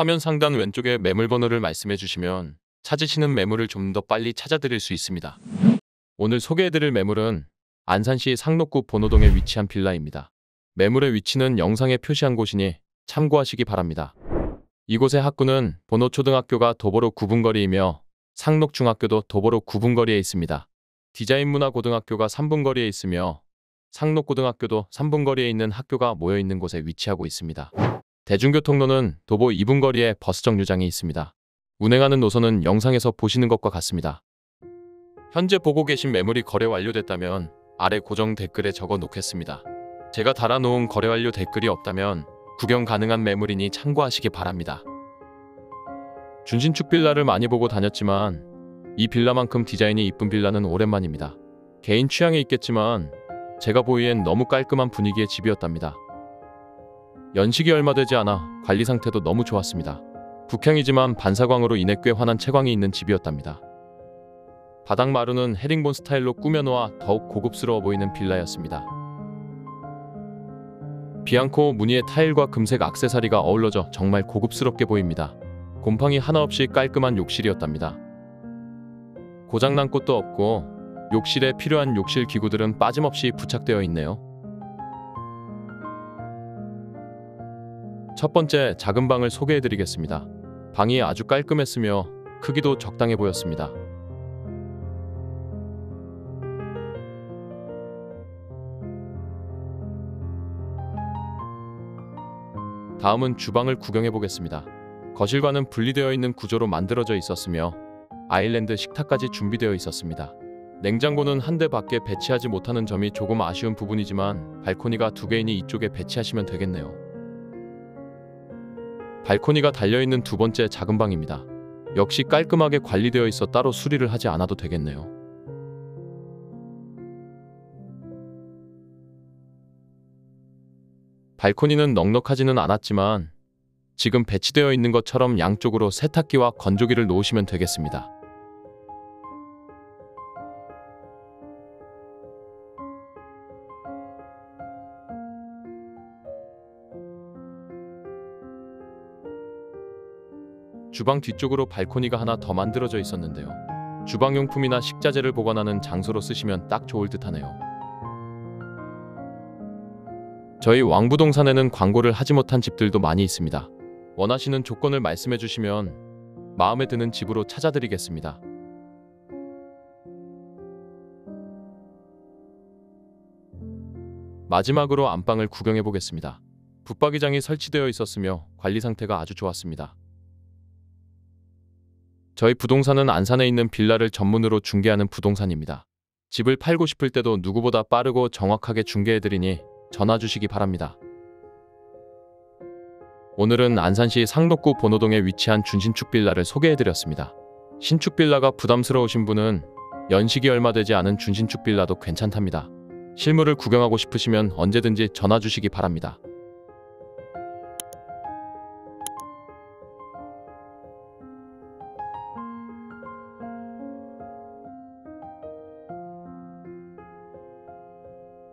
화면 상단 왼쪽에 매물 번호를 말씀해 주시면 찾으시는 매물을 좀 더 빨리 찾아드릴 수 있습니다. 오늘 소개해드릴 매물은 안산시 상록구 본호동에 위치한 빌라입니다. 매물의 위치는 영상에 표시한 곳이니 참고하시기 바랍니다. 이곳의 학구는 본호초등학교가 도보로 9분 거리이며 상록중학교도 도보로 9분 거리에 있습니다. 디자인문화고등학교가 3분 거리에 있으며 상록고등학교도 3분 거리에 있는 학교가 모여있는 곳에 위치하고 있습니다. 대중교통로는 도보 2분 거리에 버스 정류장이 있습니다. 운행하는 노선은 영상에서 보시는 것과 같습니다. 현재 보고 계신 매물이 거래 완료됐다면 아래 고정 댓글에 적어 놓겠습니다. 제가 달아놓은 거래 완료 댓글이 없다면 구경 가능한 매물이니 참고하시기 바랍니다. 준신축 빌라를 많이 보고 다녔지만 이 빌라만큼 디자인이 이쁜 빌라는 오랜만입니다. 개인 취향에 있겠지만 제가 보기엔 너무 깔끔한 분위기의 집이었답니다. 연식이 얼마 되지 않아 관리 상태도 너무 좋았습니다. 북향이지만 반사광으로 인해 꽤 환한 채광이 있는 집이었답니다. 바닥 마루는 헤링본 스타일로 꾸며놓아 더욱 고급스러워 보이는 빌라였습니다. 비앙코 무늬의 타일과 금색 액세서리가 어우러져 정말 고급스럽게 보입니다. 곰팡이 하나 없이 깔끔한 욕실이었답니다. 고장난 곳도 없고 욕실에 필요한 욕실 기구들은 빠짐없이 부착되어 있네요. 첫 번째 작은 방을 소개해드리겠습니다. 방이 아주 깔끔했으며 크기도 적당해 보였습니다. 다음은 주방을 구경해 보겠습니다. 거실과는 분리되어 있는 구조로 만들어져 있었으며 아일랜드 식탁까지 준비되어 있었습니다. 냉장고는 한 대 밖에 배치하지 못하는 점이 조금 아쉬운 부분이지만 발코니가 2개이니 이쪽에 배치하시면 되겠네요. 발코니가 달려있는 두 번째 작은 방입니다. 역시 깔끔하게 관리되어 있어 따로 수리를 하지 않아도 되겠네요. 발코니는 넉넉하지는 않았지만 지금 배치되어 있는 것처럼 양쪽으로 세탁기와 건조기를 놓으시면 되겠습니다. 주방 뒤쪽으로 발코니가 하나 더 만들어져 있었는데요. 주방용품이나 식자재를 보관하는 장소로 쓰시면 딱 좋을 듯하네요. 저희 왕부동산에는 광고를 하지 못한 집들도 많이 있습니다. 원하시는 조건을 말씀해 주시면 마음에 드는 집으로 찾아드리겠습니다. 마지막으로 안방을 구경해 보겠습니다. 붙박이장이 설치되어 있었으며 관리 상태가 아주 좋았습니다. 저희 부동산은 안산에 있는 빌라를 전문으로 중개하는 부동산입니다. 집을 팔고 싶을 때도 누구보다 빠르고 정확하게 중개해드리니 전화 주시기 바랍니다. 오늘은 안산시 상록구 본호동에 위치한 준신축 빌라를 소개해드렸습니다. 신축 빌라가 부담스러우신 분은 연식이 얼마 되지 않은 준신축 빌라도 괜찮답니다. 실물을 구경하고 싶으시면 언제든지 전화 주시기 바랍니다.